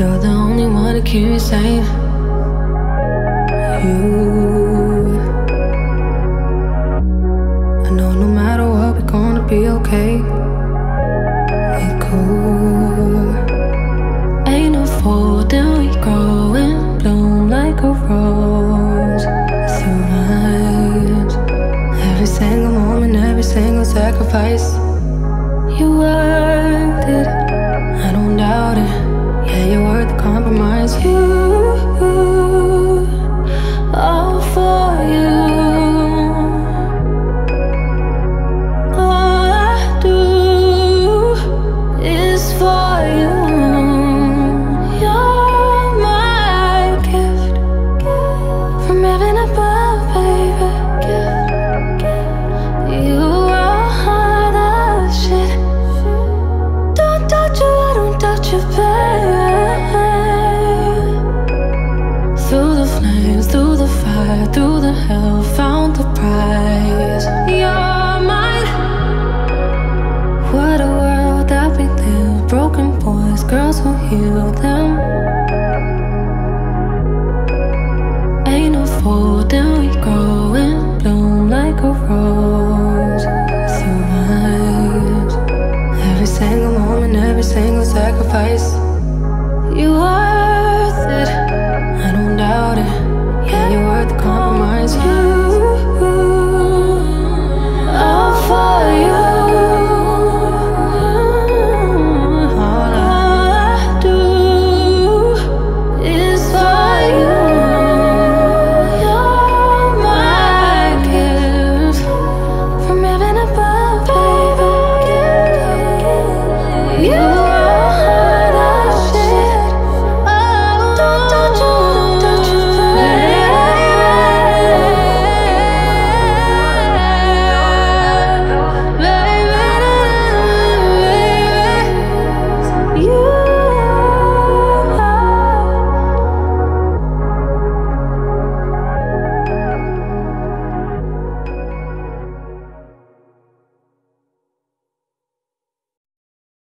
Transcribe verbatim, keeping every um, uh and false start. You're the only one to keep me safe. You, I know no matter what, we're gonna be okay. We cool. Ain't no fall down, we grow and bloom like a rose. Survives every single moment, every single sacrifice. You worth it, I don't doubt it. Yeah, you're worth the compromise. You, all for you. All I do is for you. You're my gift from heaven above, baby. You are all that shit. You, I don't doubt you, babe. Through the flames, through the fire, through the hell, found the prize. You're mine. What a world that we live. Broken boys, girls who heal them. Ain't no fall down, we grow and bloom like a rose. Survives every single moment, every single sacrifice. You're worth it, I don't doubt it. Yeah, you're worth the compromise. You, all for you.